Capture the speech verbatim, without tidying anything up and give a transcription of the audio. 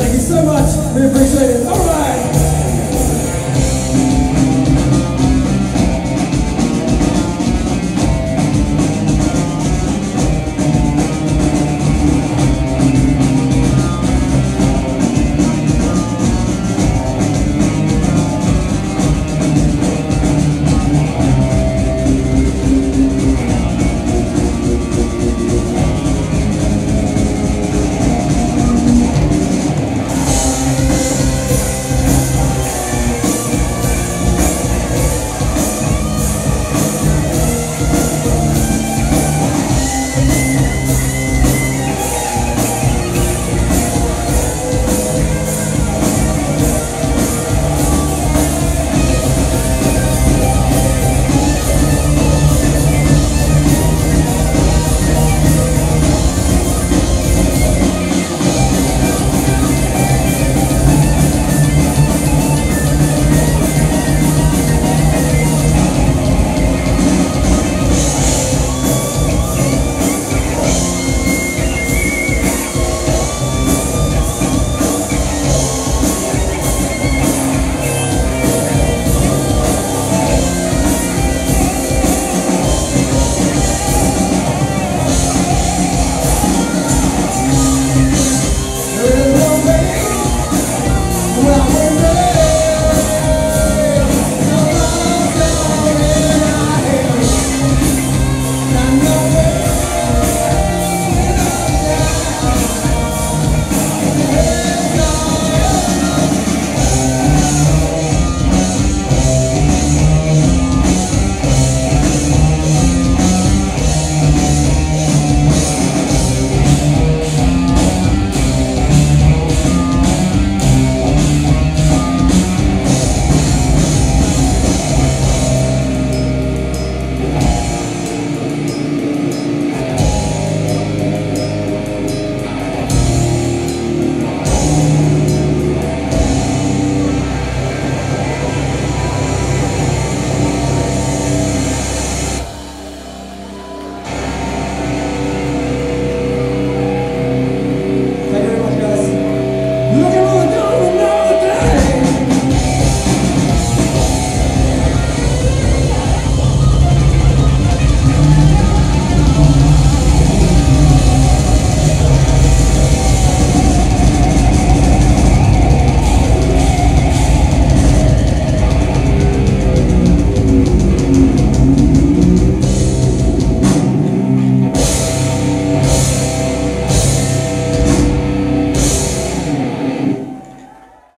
Thank you so much. We appreciate it. All right.